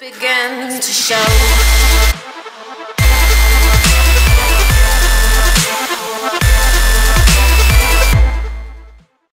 began to show.